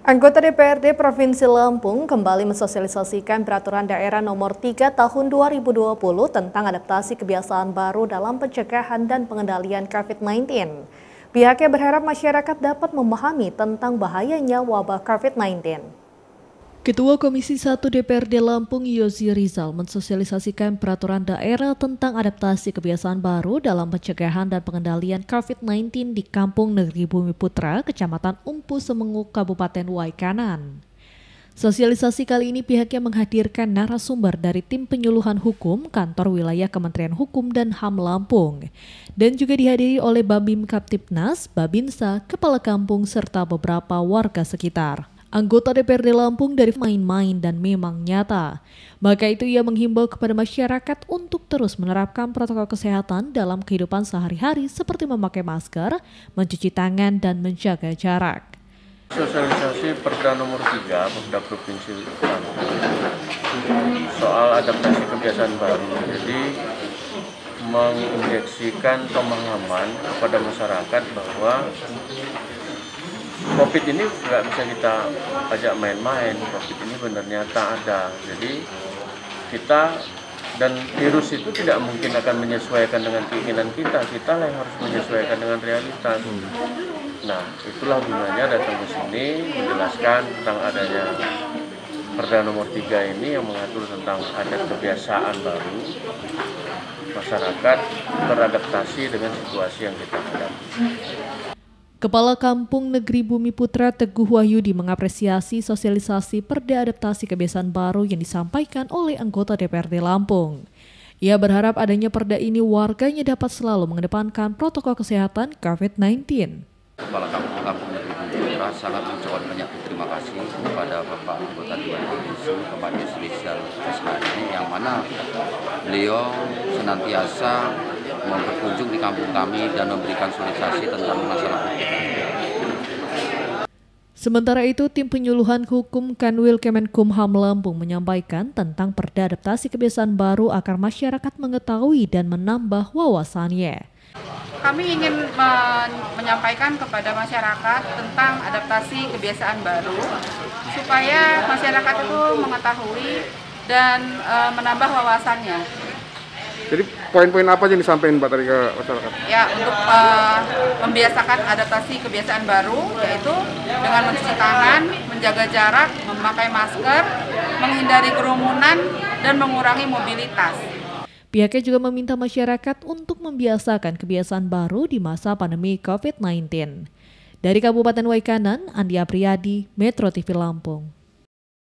Anggota DPRD Provinsi Lampung kembali mensosialisasikan peraturan daerah nomor 3 tahun 2020 tentang adaptasi kebiasaan baru dalam pencegahan dan pengendalian COVID-19. Pihaknya berharap masyarakat dapat memahami tentang bahayanya wabah COVID-19. Ketua Komisi 1 DPRD Lampung Yosi Rizal mensosialisasikan peraturan daerah tentang adaptasi kebiasaan baru dalam pencegahan dan pengendalian COVID-19 di Kampung Negeri Bumi Putra, Kecamatan Umpu Semenguk, Kabupaten Way Kanan. Sosialisasi kali ini pihaknya menghadirkan narasumber dari Tim Penyuluhan Hukum Kantor Wilayah Kementerian Hukum dan HAM Lampung dan juga dihadiri oleh Babim Kaptibnas, Babinsa, Kepala Kampung serta beberapa warga sekitar. Anggota DPRD Lampung dari main-main dan memang nyata. Maka itu ia menghimbau kepada masyarakat untuk terus menerapkan protokol kesehatan dalam kehidupan sehari-hari seperti memakai masker, mencuci tangan, dan menjaga jarak. Sosialisasi Perda nomor 3, Perda Provinsi Lampung soal adaptasi kebiasaan baru. Jadi menginjeksikan pemahaman kepada masyarakat bahwa Covid ini nggak bisa kita ajak main-main. Covid ini benar nyata ada. Jadi kita dan virus itu tidak mungkin akan menyesuaikan dengan keinginan kita. Kita yang harus menyesuaikan dengan realita. Nah, itulah gunanya datang ke sini menjelaskan tentang adanya Perda nomor 3 ini yang mengatur tentang adat kebiasaan baru. Masyarakat beradaptasi dengan situasi yang kita hadapi. Kepala Kampung Negeri Bumi Putra Teguh Wahyudi mengapresiasi sosialisasi Perda Adaptasi Kebiasaan Baru yang disampaikan oleh anggota DPRD Lampung. Ia berharap adanya perda ini warganya dapat selalu mengedepankan protokol kesehatan COVID-19. Kepala Kampung Negeri Bumi Putra sangat mengucapkan banyak terima kasih kepada Bapak Anggota Dewan Provinsi, Bapak Yosi Rizal, yang mana beliau senantiasa berkunjung di kampung kami dan memberikan sosialisasi tentang masalah COVID-19. Sementara itu, Tim Penyuluhan Hukum Kanwil Kemenkumham Lampung menyampaikan tentang Perda Adaptasi Kebiasaan Baru agar masyarakat mengetahui dan menambah wawasannya. Kami ingin menyampaikan kepada masyarakat tentang adaptasi kebiasaan baru supaya masyarakat itu mengetahui dan menambah wawasannya. Jadi poin-poin apa yang disampaikan Pak tadi ke masyarakat? Ya, untuk membiasakan adaptasi kebiasaan baru, yaitu dengan mencuci tangan, menjaga jarak, memakai masker, menghindari kerumunan, dan mengurangi mobilitas. Pihaknya juga meminta masyarakat untuk membiasakan kebiasaan baru di masa pandemi COVID-19. Dari Kabupaten Way Kanan, Andi Apriyadi, Metro TV Lampung.